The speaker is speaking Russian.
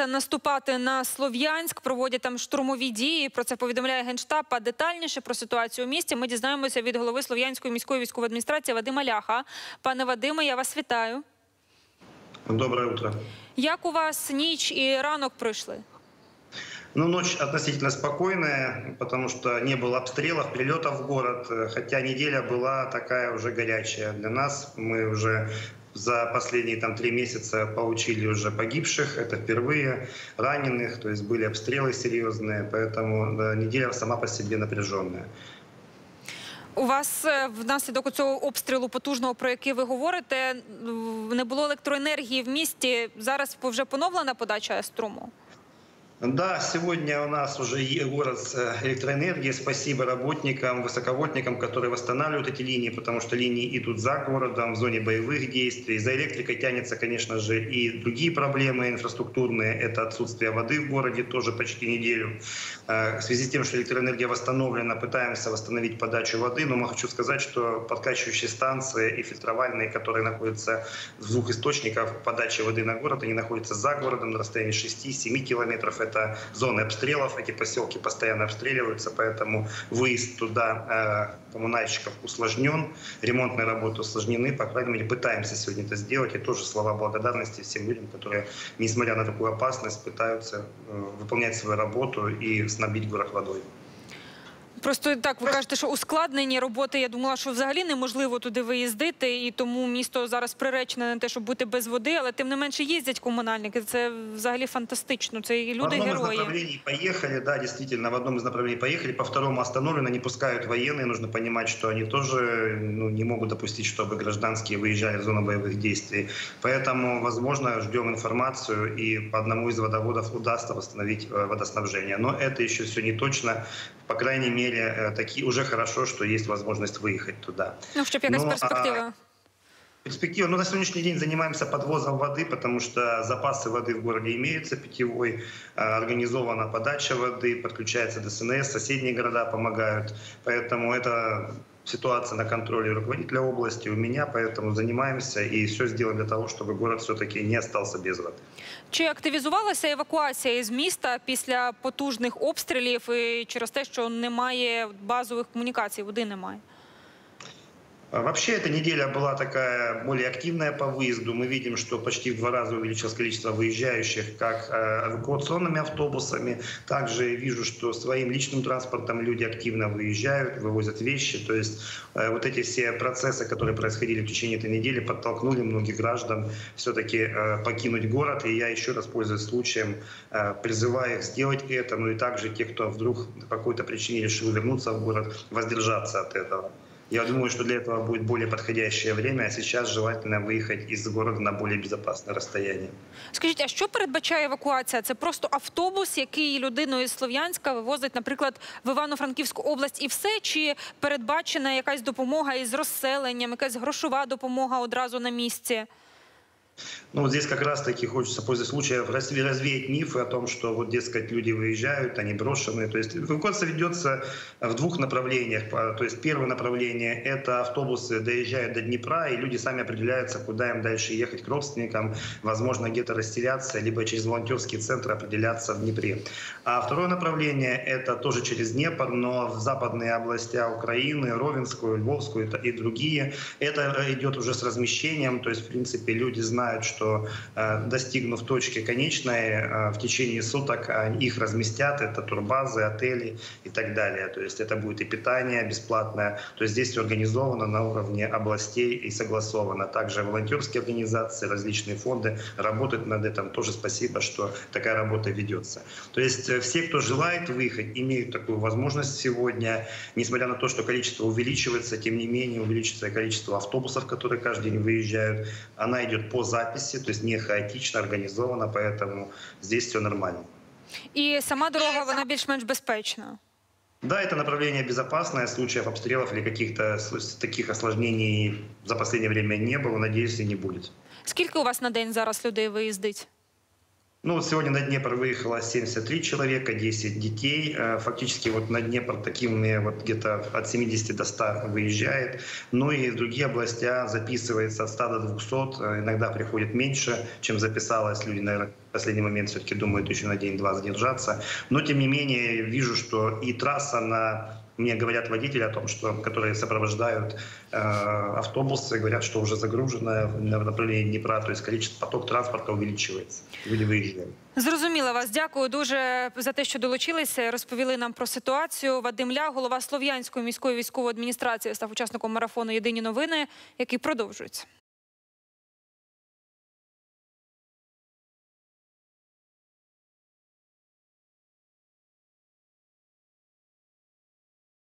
збираються наступати на Слов'янськ, проводять там штурмові дії. Про це повідомляє Генштаб. А детальніше про ситуацію у місті ми дізнаємося від голови Слов'янської міської військової адміністрації Вадима Ляха. Пане Вадиме, я вас вітаю. Доброе утро. Як у вас ніч і ранок пройшли? Ну, ночь относительно спокойная, потому что не было обстрелов, прилетов в город, хотя неделя была такая уже горячая для нас. Мы уже за последние 3 месяца получили уже погибших, это впервые, раненых, то есть были обстрелы серьезные, поэтому да, неделя сама по себе напряженная. У вас внаслідок цього обстрілу потужного, про який ви говорите, не було електроенергії в місті, зараз вже поновлена подача струму? Да, сегодня у нас уже город с электроэнергией. Спасибо работникам, высоковольтникам, которые восстанавливают эти линии, потому что линии идут за городом, в зоне боевых действий. За электрикой тянется, конечно же, и другие проблемы инфраструктурные. Это отсутствие воды в городе тоже почти неделю. В связи с тем, что электроэнергия восстановлена, пытаемся восстановить подачу воды. Но я хочу сказать, что подкачивающие станции и фильтровальные, которые находятся в 2 источниках подачи воды на город, они находятся за городом на расстоянии 6-7 километров. Это зоны обстрелов, эти поселки постоянно обстреливаются, поэтому выезд туда коммунальщиков усложнен, ремонтные работы усложнены, по крайней мере, пытаемся сегодня это сделать. И тоже слова благодарности всем людям, которые, несмотря на такую опасность, пытаются выполнять свою работу и снабдить город водой. Просто так, ви кажете, що ускладнені роботи, я думала, що взагалі неможливо туди виїздити, і тому місто зараз приречене на те, щоб бути без води, але тим не менше їздять комунальники, це взагалі фантастично, це і люди-герої. В одному з направлений поїхали, да, дійсно, в одному з направлений поїхали, по второму остановлено, не пускають воєнні, нужно розуміти, що вони теж не можуть допустити, щоб гражданські виїжджали в зону бойових дій. Тому, можливо, чекаємо інформацію, і по одному з водоводів удасться відновити водоснабження. Але це ще все не точно, по крайній мірі, такие уже хорошо, что есть возможность выехать туда. Ну, чтобы якась перспектива. Перспектива. Ну, на сегодняшний день занимаемся подвозом воды, потому что запасы воды в городе имеются, питьевой, организована подача воды, подключается ДСНС, соседние города помогают. Поэтому это ситуация на контроле руководителя области у меня, поэтому занимаемся и все сделаем для того, чтобы город все-таки не остался без воды. Чи активізувалася евакуація із міста після потужних обстрілів і через те, що немає базових комунікацій, води немає? Вообще эта неделя была такая более активная по выезду. Мы видим, что почти в 2 раза увеличилось количество выезжающих как эвакуационными автобусами. Также вижу, что своим личным транспортом люди активно выезжают, вывозят вещи. То есть вот эти все процессы, которые происходили в течение этой недели, подтолкнули многих граждан все-таки покинуть город. И я еще раз, пользуясь случаем, призываю их сделать это. Ну и также те, кто вдруг по какой-то причине решил вернуться в город, воздержаться от этого. Я думаю, что для этого будет более подходящее время, а сейчас желательно выехать из города на более безопасное расстояние. Скажіть, а що передбачає евакуація? Це просто автобус, який людину із Слов'янська вивозить, наприклад, в Івано-Франківську область і все? Чи передбачена якась допомога із розселенням, якась грошова допомога одразу на місці? Ну, здесь как раз-таки хочется, после случая, развеять мифы о том, что, вот, дескать, люди выезжают, они брошенные. То есть эвакуация ведется в 2 направлениях. То есть первое направление – это автобусы доезжают до Днепра, и люди сами определяются, куда им дальше ехать к родственникам, возможно, где-то растеряться, либо через волонтерские центры определяться в Днепре. А второе направление – это тоже через Днепр, но в западные области Украины, Ровенскую, Львовскую и другие. Это идет уже с размещением, то есть, в принципе, люди знают, что достигнув точки конечной, в течение суток их разместят, это турбазы, отели и так далее. То есть это будет и питание бесплатное, то есть здесь все организовано на уровне областей и согласовано. Также волонтерские организации, различные фонды работают над этим, тоже спасибо, что такая работа ведется. То есть все, кто желает выехать, имеют такую возможность сегодня, несмотря на то, что количество увеличивается, тем не менее увеличится количество автобусов, которые каждый день выезжают, она идет по записи, то есть не хаотично организовано, поэтому здесь все нормально. И сама дорога, она больше-меньше безопасна? Да, это направление безопасное, случаев обстрелов или каких-то таких осложнений за последнее время не было, надеюсь, и не будет. Сколько у вас на день зараз людей выездить? Ну, сегодня на Днепр выехало 73 человека, 10 детей. Фактически вот на Днепр такими вот где-то от 70 до 100 выезжает. Ну и в другие области записывается от 100 до 200. Иногда приходит меньше, чем записалось. Люди, наверное, в последний момент все-таки думают еще на день-два задержаться. Но, тем не менее, вижу, что и трасса на... Мне говорят водители о том, что, которые сопровождают автобусы, говорят, что уже загружено в направлении Днепра, то есть количество, поток транспорта увеличивается. Люди виїжджають. Зрозуміло вас. Дякую дуже за те, що долучилися. Розповіли нам про ситуацію. Вадим Лях, голова Слов'янської міської військової адміністрації, став учасником марафону «Єдині новини», який продовжується.